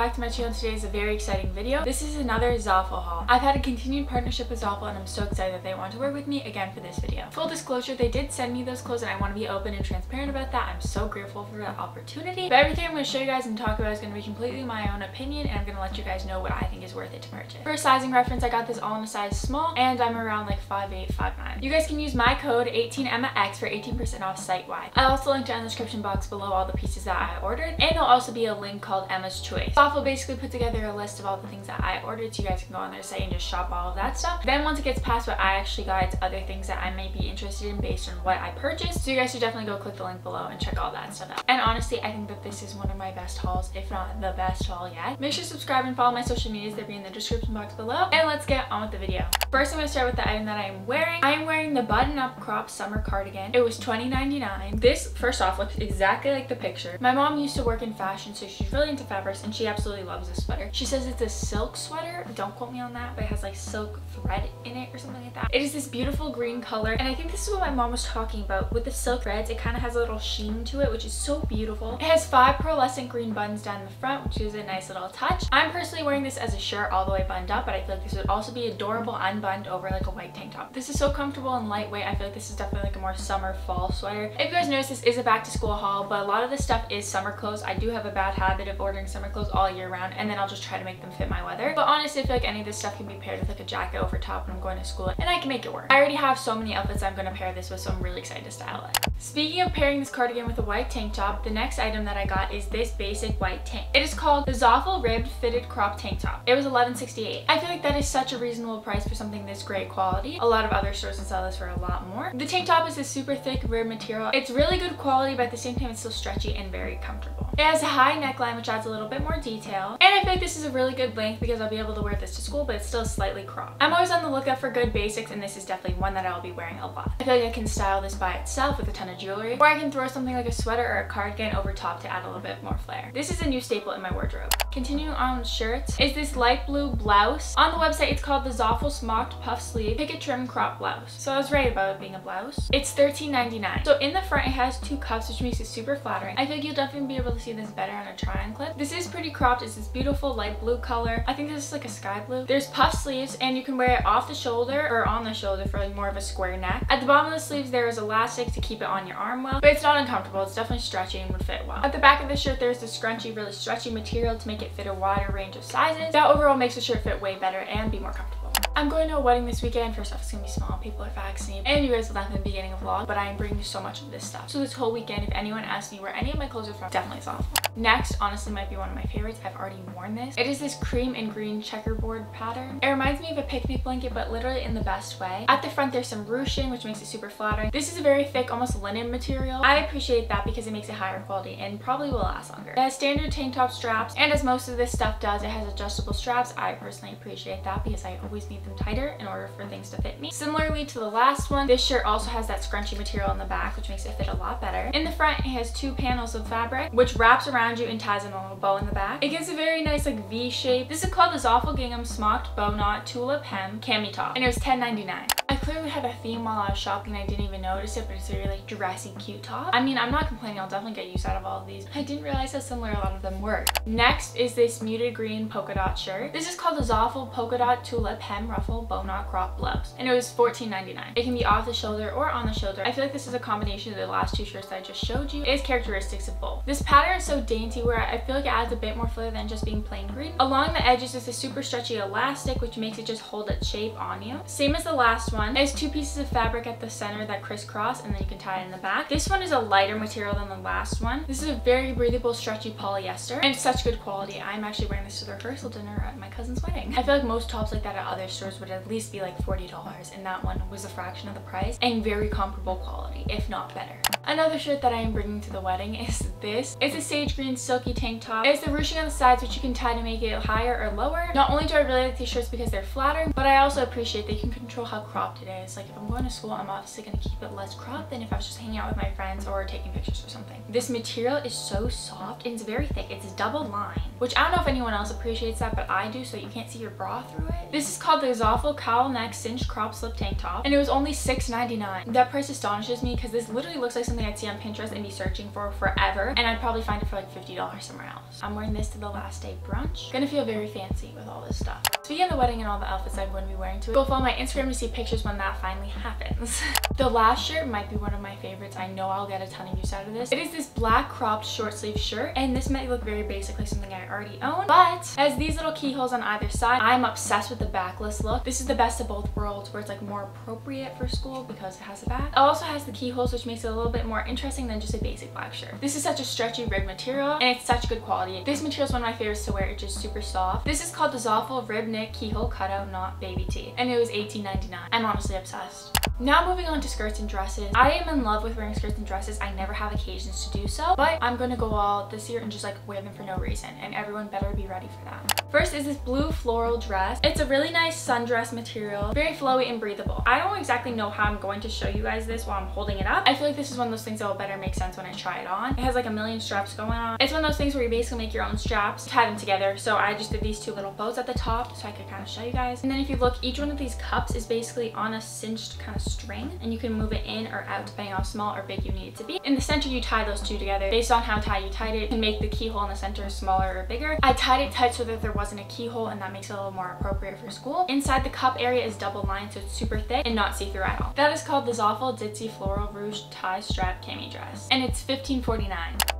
back to my channel. Today is a very exciting video. This is another Zaful haul. I've had a continued partnership with Zaful and I'm so excited that they want to work with me again for this video. Full disclosure, they did send me those clothes and I want to be open and transparent about that. I'm so grateful for that opportunity. But everything I'm going to show you guys and talk about is going to be completely my own opinion, and I'm going to let you guys know what I think is worth it to purchase. For sizing reference, I got this all in a size small and I'm around like 5'8", 5'9". You guys can use my code 18EMMAX for 18% off site-wide. I'll also link down in the description box below all the pieces that I ordered, and there'll also be a link called Emma's Choice. Zaful basically put together a list of all the things that I ordered, so you guys can go on their site and just shop all of that stuff. Then once it gets past what I actually got, it's other things that I may be interested in based on what I purchased, so you guys should definitely go click the link below and check all that stuff out. And honestly, I think that this is one of my best hauls, if not the best haul yet. Make sure to subscribe and follow my social medias, they'll be in the description box below, and let's get on with the video. First, I'm going to start with the item that I am wearing. I am wearing the button-up crop summer cardigan. It was $20.99. This, first off, looks exactly like the picture. My mom used to work in fashion, so she's really into fabrics, and she absolutely loves this sweater. She says it's a silk sweater. Don't quote me on that, but it has like silk thread in it or something like that. It is this beautiful green color, and I think this is what my mom was talking about. With the silk threads, it kind of has a little sheen to it, which is so beautiful. It has 5 pearlescent green buttons down the front, which is a nice little touch. I'm personally wearing this as a shirt all the way bunned up, but I feel like this would also be adorable unbunned over like a white tank top. This is so comfortable and lightweight. I feel like this is definitely like a more summer fall sweater. If you guys notice, this is a back to school haul, but a lot of this stuff is summer clothes. I do have a bad habit of ordering summer clothes all year round, and then I'll just try to make them fit my weather. But honestly, I feel like any of this stuff can be paired with like a jacket over top when I'm going to school, and I can make it work. I already have so many outfits I'm going to pair this with, so I'm really excited to style it. Speaking of pairing this cardigan with a white tank top, the next item that I got is this basic white tank. It is called the Zaful Ribbed Fitted Crop Tank Top. It was $11.68. I feel like that is such a reasonable price for something this great quality. A lot of other stores can sell this for a lot more. The tank top is this super thick ribbed material. It's really good quality, but at the same time it's still stretchy and very comfortable. It has a high neckline, which adds a little bit more detail, and I feel like this is a really good length because I'll be able to wear this to school, but it's still slightly cropped. I'm always on the lookout for good basics, and this is definitely one that I'll be wearing a lot. I feel like I can style this by itself with a ton of jewelry, or I can throw something like a sweater or a cardigan over top to add a little bit more flair. This is a new staple in my wardrobe. Continuing on shirts is this light blue blouse. On the website, it's called the Zaful Smocked Puff Sleeve Picket Trim Crop Blouse. So I was right about it being a blouse. It's $13.99. So in the front, it has 2 cuffs, which makes it super flattering. I feel like you'll definitely be able to see this better on a try-on clip. This is pretty cropped. It's this beautiful light blue color. I think this is like a sky blue. There's puff sleeves, and you can wear it off the shoulder or on the shoulder for like more of a square neck. At the bottom of the sleeves, there is elastic to keep it on your arm well, but it's not uncomfortable. It's definitely stretchy and would fit well. At the back of the shirt, there's this scrunchy, really stretchy material to make it fit a wider range of sizes. That overall makes the shirt fit way better and be more comfortable. I'm going to a wedding this weekend. First off, it's going to be small. People are vaccinated, and you guys will laugh in the beginning of vlog, but I am bringing so much of this stuff. So this whole weekend, if anyone asks me where any of my clothes are from, definitely Zaful. Next, honestly, might be one of my favorites. I've already worn this. It is this cream and green checkerboard pattern. It reminds me of a picnic blanket, but literally in the best way. At the front, there's some ruching, which makes it super flattering. This is a very thick, almost linen material. I appreciate that because it makes it higher quality and probably will last longer. It has standard tank top straps, and as most of this stuff does, it has adjustable straps. I personally appreciate that because I always need them tighter in order for things to fit me. Similarly to the last one, this shirt also has that scrunchy material in the back, which makes it fit a lot better. In the front, it has 2 panels of fabric, which wraps around you and ties in a little bow in the back. It gives a very nice like V shape. This is called the Zaful Gingham Smocked Bow Knot Tulip Hem Cami Top, and it was $10.99. I clearly had a theme while I was shopping and I didn't even notice it, but it's a really like dressy, cute top. I mean, I'm not complaining. I'll definitely get use out of all of these. I didn't realize how similar a lot of them were. Next is this muted green polka dot shirt. This is called the Zaful Polka Dot Tulip Hem Ruffle Bow Knot Crop Blouse, and it was $14.99. It can be off the shoulder or on the shoulder. I feel like this is a combination of the last 2 shirts that I just showed you. It has characteristics of both. This pattern is so dainty where I feel like it adds a bit more flair than just being plain green. Along the edges is a super stretchy elastic, which makes it just hold its shape on you. Same as the last one. It has 2 pieces of fabric at the center that crisscross, and then you can tie it in the back. This one is a lighter material than the last one. This is a very breathable, stretchy polyester, and it's such good quality. I'm actually wearing this to the rehearsal dinner at my cousin's wedding. I feel like most tops like that at other stores would at least be like $40, and that one was a fraction of the price and very comparable quality, if not better. Another shirt that I am bringing to the wedding is this. It's a sage green silky tank top. It's the ruching on the sides, which you can tie to make it higher or lower. Not only do I really like these shirts because they're flattering, but I also appreciate that you can control how cropped today. It's like, if I'm going to school, I'm obviously going to keep it less cropped than if I was just hanging out with my friends or taking pictures or something. This material is so soft and it's very thick. It's double lined, which I don't know if anyone else appreciates that, but I do, so you can't see your bra through it. This is called the Zaful cowl neck cinch crop slip tank top, and it was only $6.99. That price astonishes me because this literally looks like something I'd see on Pinterest and be searching for forever, and I'd probably find it for like $50 somewhere else. I'm wearing this to the last day brunch. Gonna feel very fancy with all this stuff. Speaking of the wedding and all the outfits I'm going to be wearing to it, go follow my Instagram to see pictures when that finally happens. The last shirt might be one of my favorites. I know I'll get a ton of use out of this. It is this black cropped short sleeve shirt, and this might look very basic, like something I already own, but it has these little keyholes on either side. I'm obsessed with the backless look. This is the best of both worlds, where it's like more appropriate for school because it has a back. It also has the keyholes, which makes it a little bit more interesting than just a basic black shirt. This is such a stretchy ribbed material, and it's such good quality. This material is one of my favorites to wear. It's just super soft. This is called the Zaful Rib Knit Keyhole Cutout Knot Baby Tee, and it was $18.99. I'm honestly obsessed. Now moving on to skirts and dresses. I am in love with wearing skirts and dresses. I never have occasions to do so, but I'm gonna go all this year and just like wear them for no reason, and everyone better be ready for that. First is this blue floral dress. It's a really nice sundress material, very flowy and breathable. I don't exactly know how I'm going to show you guys this while I'm holding it up. I feel like this is one of those things that will better make sense when I try it on. It has like a million straps going on. It's one of those things where you basically make your own straps, tie them together. So I just did these two little bows at the top so I could kind of show you guys. And then if you look, each one of these cups is basically on a cinched kind of string, and you can move it in or out depending on how small or big you need it to be. In the center, you tie those two together based on how tight you tied it. You can make the keyhole in the center smaller or bigger. I tied it tight so that there wasn't a keyhole, and that makes it a little more appropriate for school. Inside the cup area is double lined, so it's super thick and not see-through at all. That is called the Zaful Ditzy Floral Rouge Tie Strap Cami Dress, and it's $15.49.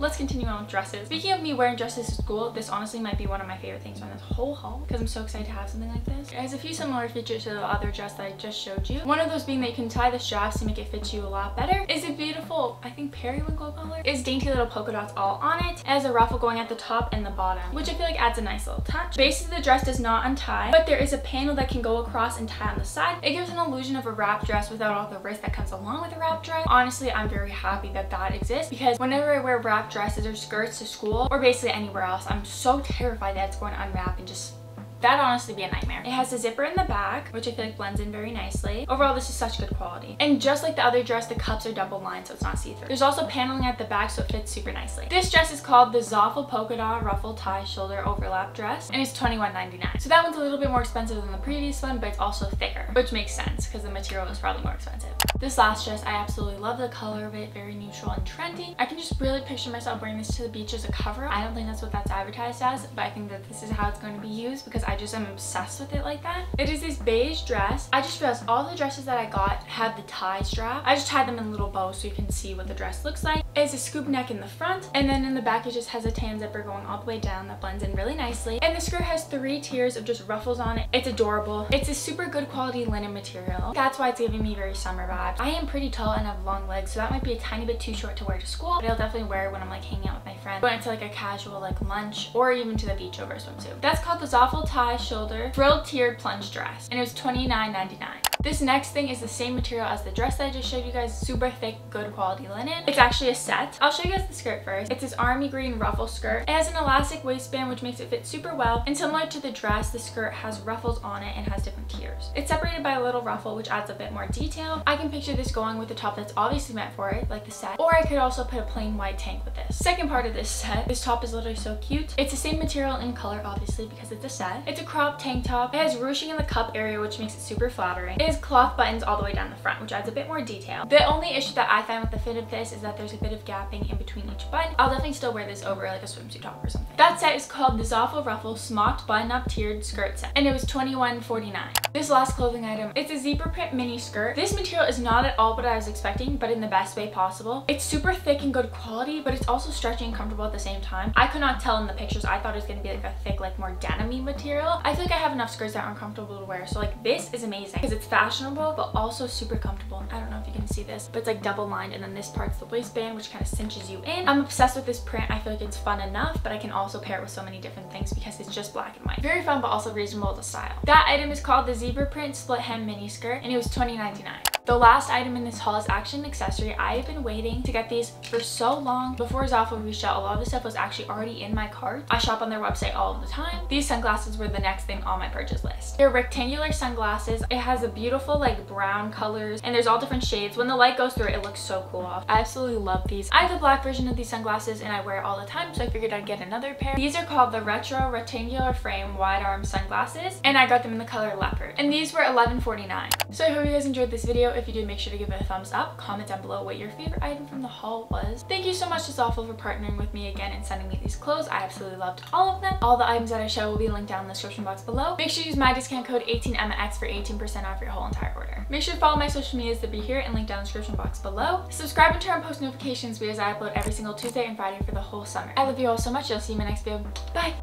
Let's continue on with dresses. Speaking of me wearing dresses to school, this honestly might be one of my favorite things on this whole haul because I'm so excited to have something like this. It has a few similar features to the other dress that I just showed you. One of those being that you can tie the straps to make it fit you a lot better. It's a beautiful, I think, periwinkle color. It's dainty little polka dots all on it. It has a ruffle going at the top and the bottom, which I feel like adds a nice little touch. The base of the dress does not untie, but there is a panel that can go across and tie on the side. It gives an illusion of a wrap dress without all the risk that comes along with a wrap dress. Honestly, I'm very happy that that exists, because whenever I wear wrap dresses or skirts to school or basically anywhere else, I'm so terrified that it's going to unwrap and just that'd honestly be a nightmare. It has a zipper in the back, which I feel like blends in very nicely. Overall, this is such good quality. And just like the other dress, the cups are double lined, so it's not see-through. There's also paneling at the back, so it fits super nicely. This dress is called the Zaful Polka Dot Ruffle Tie Shoulder Overlap Dress, and it's $21.99. So that one's a little bit more expensive than the previous one, but it's also thicker, which makes sense because the material is probably more expensive. This last dress, I absolutely love the color of it. Very neutral and trendy. I can just really picture myself wearing this to the beach as a cover. I don't think that's what that's advertised as, but I think that this is how it's going to be used because I just am obsessed with it like that. It is this beige dress. I just realized all the dresses that I got have the tie strap. I just tied them in little bows so you can see what the dress looks like. It's a scoop neck in the front, and then in the back it just has a tan zipper going all the way down that blends in really nicely. And the skirt has 3 tiers of just ruffles on it. It's adorable. It's a super good quality linen material. That's why it's giving me very summer vibes. I am pretty tall and have long legs, so that might be a tiny bit too short to wear to school, but I'll definitely wear it when I'm like hanging out with my friends, going to like a casual like lunch or even to the beach over a swimsuit. That's called the Zaful tie shoulder frilled tiered plunge dress, and it was $29.99. This next thing is the same material as the dress that I just showed you guys. Super thick, good quality linen. It's actually a set. I'll show you guys the skirt first. It's this army green ruffle skirt. It has an elastic waistband, which makes it fit super well. And similar to the dress, the skirt has ruffles on it and has different tiers. It's separated by a little ruffle, which adds a bit more detail. I can picture this going with the top that's obviously meant for it, like the set. Or I could also put a plain white tank with this. Second part of this set, this top is literally so cute. It's the same material and color, obviously, because it's a set. It's a crop tank top. It has ruching in the cup area, which makes it super flattering. It has cloth buttons all the way down the front, which adds a bit more detail. The only issue that I find with the fit of this is that there's a bit of gapping in between each button. I'll definitely still wear this over like a swimsuit top or something. That set is called the Zaful Ruffle Smocked Button-Up Tiered Skirt Set, and it was $21.49. This last clothing item, it's a zebra print mini skirt. This material is not at all what I was expecting, but in the best way possible. It's super thick and good quality, but it's also stretchy and comfortable at the same time. I could not tell in the pictures. I thought it was going to be like a thick, like more denim-y material. I feel like I have enough skirts that aren't comfortable to wear, so like this is amazing because it's fashionable but also super comfortable. I don't know if you can see this, but it's like double lined, and then this part's the waistband, which kind of cinches you in. I'm obsessed with this print. I feel like it's fun enough, but I can also pair it with so many different things because it's just black and white. Very fun but also reasonable to style. That item is called the zebra print split hem mini skirt, and it was $20.99. The last item in this haul is actually an accessory. I have been waiting to get these for so long. Before Zaful reached out, a lot of this stuff was actually already in my cart. I shop on their website all the time. These sunglasses were the next thing on my purchase list. They're rectangular sunglasses. It has a beautiful like brown colors and there's all different shades. When the light goes through it, it looks so cool off. I absolutely love these. I have the black version of these sunglasses and I wear it all the time, so I figured I'd get another pair. These are called the Retro Rectangular Frame Wide Arm Sunglasses and I got them in the color leopard. And these were $11.49. So I hope you guys enjoyed this video. If you did, make sure to give it a thumbs up. Comment down below what your favorite item from the haul was. Thank you so much to Zaful for partnering with me again and sending me these clothes. I absolutely loved all of them. All the items that I show will be linked down in the description box below. Make sure you use my discount code 18EMMAX for 18% off your whole entire order. Make sure to follow my social medias that be here and linked down in the description box below. Subscribe and turn on post notifications because I upload every single Tuesday and Friday for the whole summer. I love you all so much. I'll see you in my next video. Bye!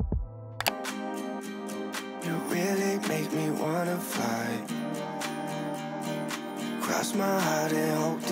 You really make me wanna fly. Cross my heart and hope